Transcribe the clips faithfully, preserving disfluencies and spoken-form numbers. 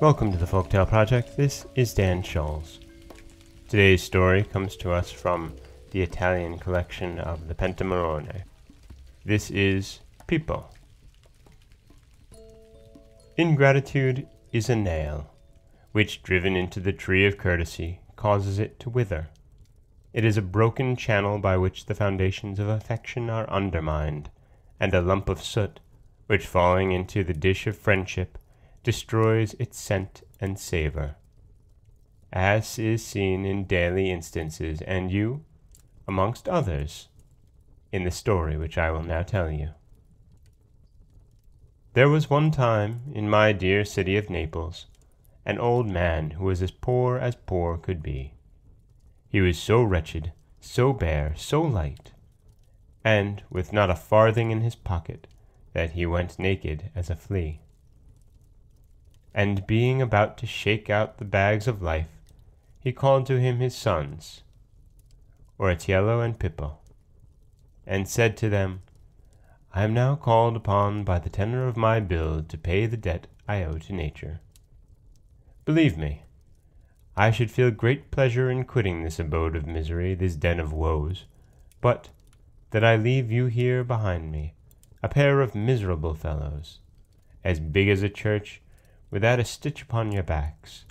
Welcome to the Folktale Project. This is Dan Scholes. Today's story comes to us from the Italian collection of the Pentamerone. This is Pippo. Ingratitude is a nail, which, driven into the tree of courtesy, causes it to wither. It is a broken channel by which the foundations of affection are undermined, and a lump of soot, which, falling into the dish of friendship, destroys its scent and savor. As is seen in daily instances, and you, amongst others, in the story which I will now tell you. There was one time, in my dear city of Naples, an old man who was as poor as poor could be. He was so wretched, so bare, so light, and with not a farthing in his pocket, that he went naked as a flea. And being about to shake out the bags of life, he called to him his sons, Oraziello and Pippo, and said to them, I am now called upon by the tenor of my bill to pay the debt I owe to nature. Believe me, I should feel great pleasure in quitting this abode of misery, this den of woes, but that I leave you here behind me, a pair of miserable fellows, as big as a church, without a stitch upon your backs,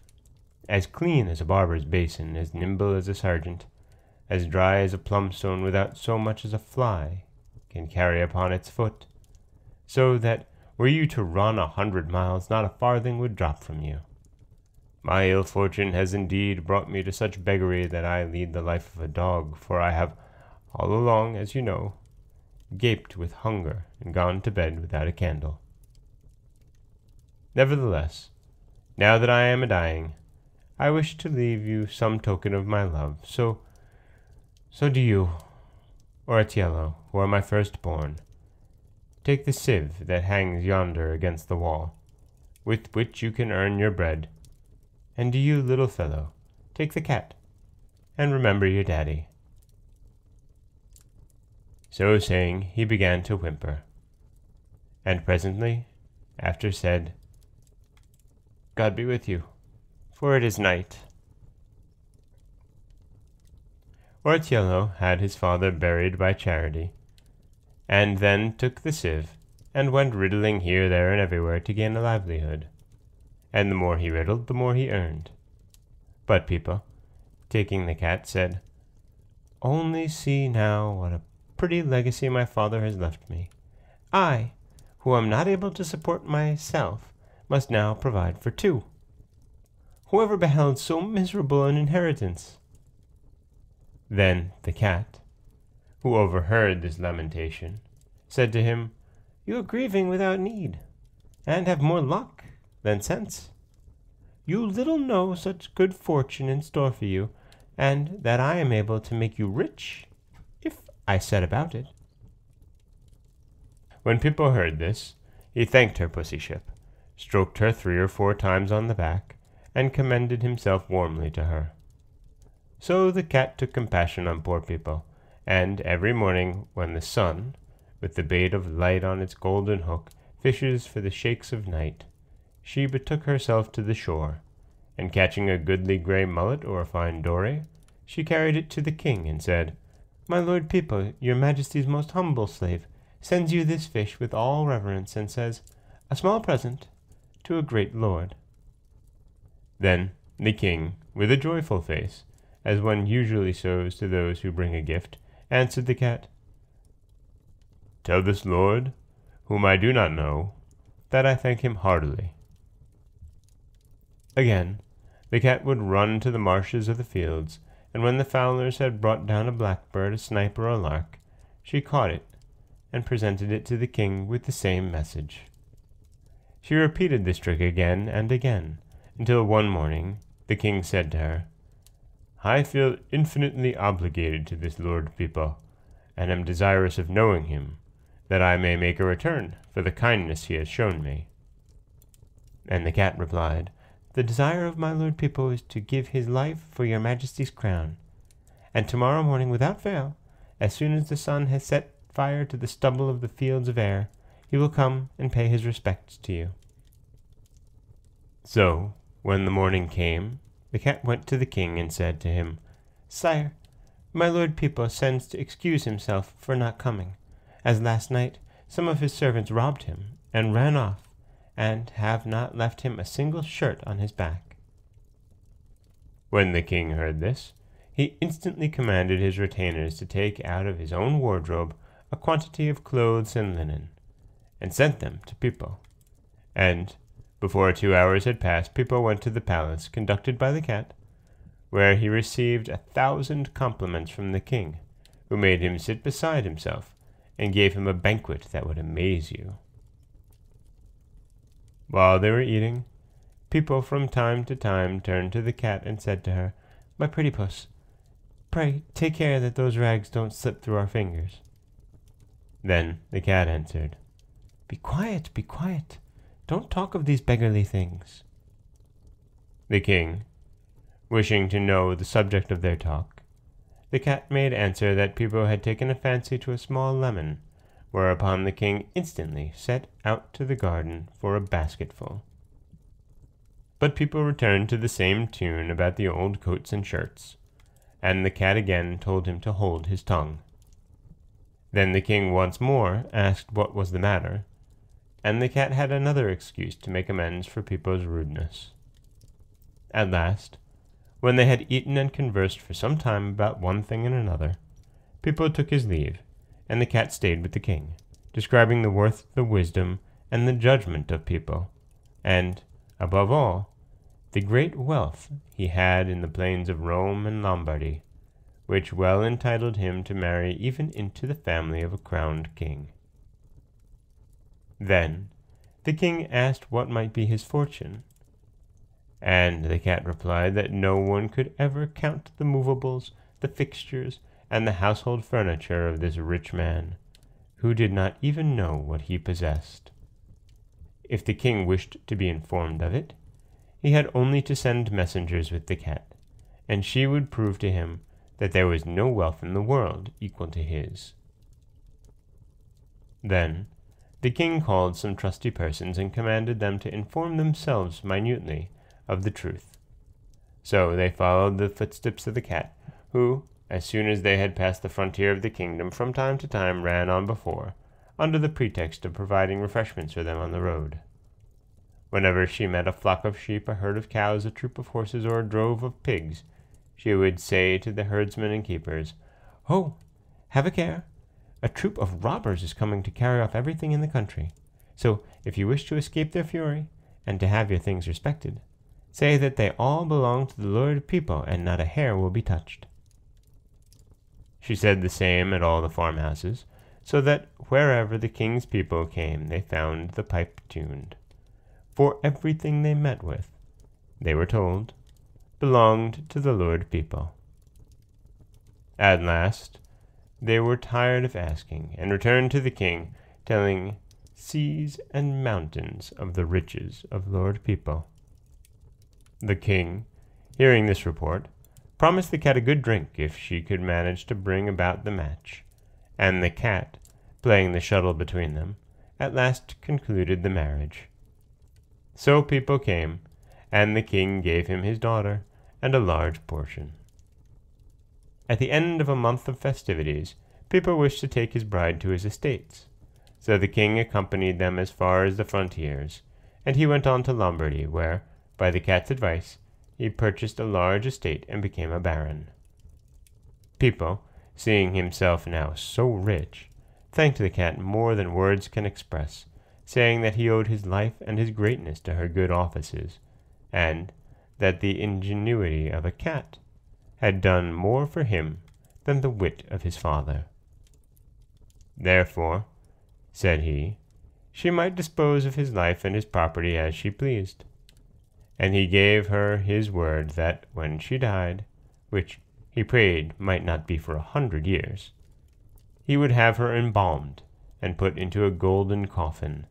as clean as a barber's basin, as nimble as a sergeant, as dry as a plumstone without so much as a fly can carry upon its foot, so that, were you to run a hundred miles, not a farthing would drop from you. My ill fortune has indeed brought me to such beggary that I lead the life of a dog, for I have, all along, as you know, gaped with hunger and gone to bed without a candle. Nevertheless, now that I am a-dying, I wish to leave you some token of my love, so, so do you, Oraziello, who are my firstborn, take the sieve that hangs yonder against the wall, with which you can earn your bread, and do you, little fellow, take the cat, and remember your daddy. So saying, he began to whimper, and presently, after said, God be with you, for it is night. Oraziello had his father buried by charity, and then took the sieve, and went riddling here, there, and everywhere to gain a livelihood. And the more he riddled, the more he earned. But Pippo, taking the cat, said, Only see now what a pretty legacy my father has left me. I, who am not able to support myself, must now provide for two. Whoever beheld so miserable an inheritance? Then the cat, who overheard this lamentation, said to him, You are grieving without need, and have more luck than sense. You little know such good fortune in store for you, and that I am able to make you rich, if I set about it. When Pippo heard this, he thanked her pussyship, stroked her three or four times on the back, and commended himself warmly to her. So the cat took compassion on poor Pippo, and every morning when the sun, with the bait of light on its golden hook, fishes for the shakes of night, she betook herself to the shore, and catching a goodly grey mullet or a fine dory, she carried it to the king and said, My lord Pippo, your majesty's most humble slave, sends you this fish with all reverence, and says, A small present to a great lord. Then the king, with a joyful face, as one usually shows to those who bring a gift, answered the cat, Tell this lord, whom I do not know, that I thank him heartily. Again, the cat would run to the marshes of the fields, and when the fowlers had brought down a blackbird, a snipe, or a lark, she caught it, and presented it to the king with the same message. She repeated this trick again and again, until one morning the king said to her, I feel infinitely obligated to this Lord Pippo, and am desirous of knowing him, that I may make a return for the kindness he has shown me. And the cat replied, The desire of my Lord Pippo is to give his life for your majesty's crown, and tomorrow morning without fail, as soon as the sun has set fire to the stubble of the fields of air, he will come and pay his respects to you. So, when the morning came, the cat went to the king and said to him, "Sire, my lord Pippo sends to excuse himself for not coming, as last night some of his servants robbed him and ran off, and have not left him a single shirt on his back." When the king heard this, he instantly commanded his retainers to take out of his own wardrobe a quantity of clothes and linen, and sent them to Pippo. And, before two hours had passed, Pippo went to the palace, conducted by the cat, where he received a thousand compliments from the king, who made him sit beside himself, and gave him a banquet that would amaze you. While they were eating, Pippo from time to time turned to the cat and said to her, "My pretty puss, pray take care that those rags don't slip through our fingers." Then the cat answered, "Be quiet, be quiet. Don't talk of these beggarly things." The king, wishing to know the subject of their talk, the cat made answer that Pippo had taken a fancy to a small lemon, whereupon the king instantly set out to the garden for a basketful. But Pippo returned to the same tune about the old coats and shirts, and the cat again told him to hold his tongue. Then the king once more asked what was the matter, and the cat had another excuse to make amends for Pippo's rudeness. At last, when they had eaten and conversed for some time about one thing and another, Pippo took his leave, and the cat stayed with the king, describing the worth, the wisdom, and the judgment of Pippo, and, above all, the great wealth he had in the plains of Rome and Lombardy, which well entitled him to marry even into the family of a crowned king. Then the king asked what might be his fortune, and the cat replied that no one could ever count the movables, the fixtures, and the household furniture of this rich man, who did not even know what he possessed. If the king wished to be informed of it, he had only to send messengers with the cat, and she would prove to him that there was no wealth in the world equal to his. Then the king called some trusty persons and commanded them to inform themselves minutely of the truth. So they followed the footsteps of the cat, who, as soon as they had passed the frontier of the kingdom, from time to time ran on before, under the pretext of providing refreshments for them on the road. Whenever she met a flock of sheep, a herd of cows, a troop of horses, or a drove of pigs, she would say to the herdsmen and keepers, "Ho, have a care! A troop of robbers is coming to carry off everything in the country. So, if you wish to escape their fury, and to have your things respected, say that they all belong to the Lord Pippo, and not a hair will be touched." She said the same at all the farmhouses, so that wherever the king's people came, they found the pipe tuned. For everything they met with, they were told, belonged to the Lord Pippo. At last, they were tired of asking, and returned to the king, telling seas and mountains of the riches of Lord Pippo. The king, hearing this report, promised the cat a good drink if she could manage to bring about the match, and the cat, playing the shuttle between them, at last concluded the marriage. So Pippo came, and the king gave him his daughter and a large portion. At the end of a month of festivities, Pippo wished to take his bride to his estates, so the king accompanied them as far as the frontiers, and he went on to Lombardy, where, by the cat's advice, he purchased a large estate and became a baron. Pippo, seeing himself now so rich, thanked the cat more than words can express, saying that he owed his life and his greatness to her good offices, and that the ingenuity of a cat had done more for him than the wit of his father. "Therefore," said he, "she might dispose of his life and his property as she pleased." And he gave her his word that when she died, which he prayed might not be for a hundred years, he would have her embalmed and put into a golden coffin,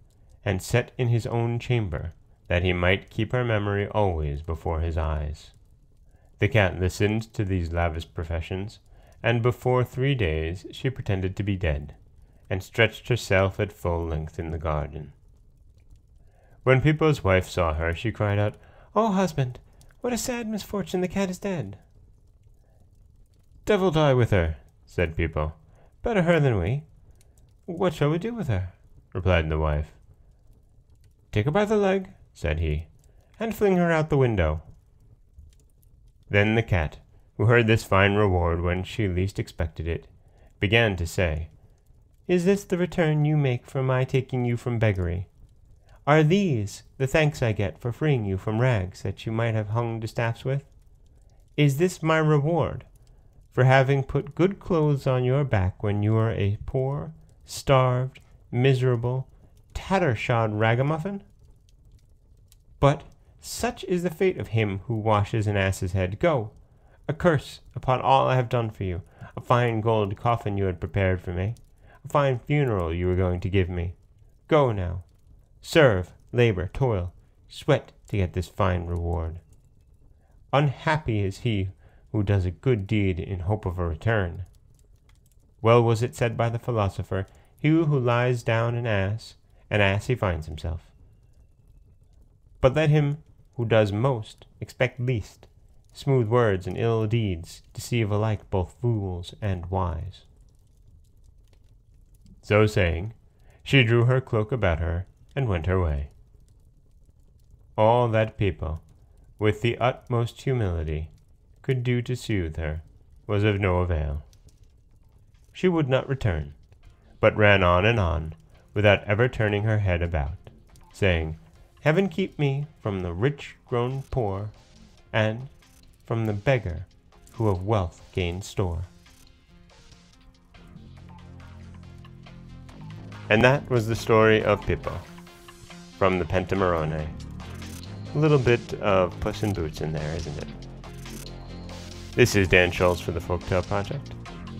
and set in his own chamber, that he might keep her memory always before his eyes. The cat listened to these lavish professions, and before three days she pretended to be dead, and stretched herself at full length in the garden. When Pippo's wife saw her, she cried out, Oh, husband, what a sad misfortune, the cat is dead. Devil die with her, said Pippo. Better her than we. What shall we do with her? Replied the wife. Take her by the leg, said he, and fling her out the window. Then the cat, who heard this fine reward when she least expected it, began to say, Is this the return you make for my taking you from beggary? Are these the thanks I get for freeing you from rags that you might have hung to staffs with? Is this my reward for having put good clothes on your back when you are a poor, starved, miserable, tattershod ragamuffin? But such is the fate of him who washes an ass's head. Go, a curse upon all I have done for you, a fine gold coffin you had prepared for me, a fine funeral you were going to give me. Go now, serve, labor, toil, sweat to get this fine reward. Unhappy is he who does a good deed in hope of a return. Well was it said by the philosopher, He who lies down an ass, an ass he finds himself. But let him who does most expect least. Smooth words and ill deeds deceive alike both fools and wise. So saying, she drew her cloak about her and went her way. All that Pippo, with the utmost humility, could do to soothe her was of no avail. She would not return, but ran on and on, without ever turning her head about, saying, Heaven keep me from the rich grown poor, and from the beggar who of wealth gains store. And that was the story of Pippo, from the Pentamerone. A little bit of Puss in Boots in there, isn't it? This is Dan Schultz for the Folktale Project.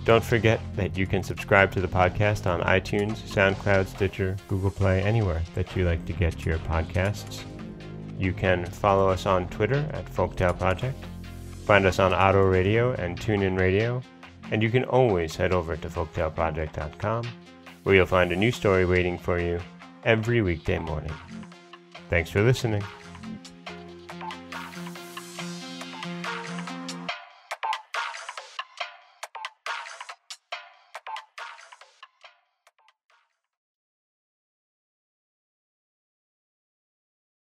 Don't forget that you can subscribe to the podcast on iTunes, SoundCloud, Stitcher, Google Play, anywhere that you like to get your podcasts. You can follow us on Twitter at Folktale Project, find us on Auto Radio and TuneIn Radio, and you can always head over to folktale project dot com, where you'll find a new story waiting for you every weekday morning. Thanks for listening.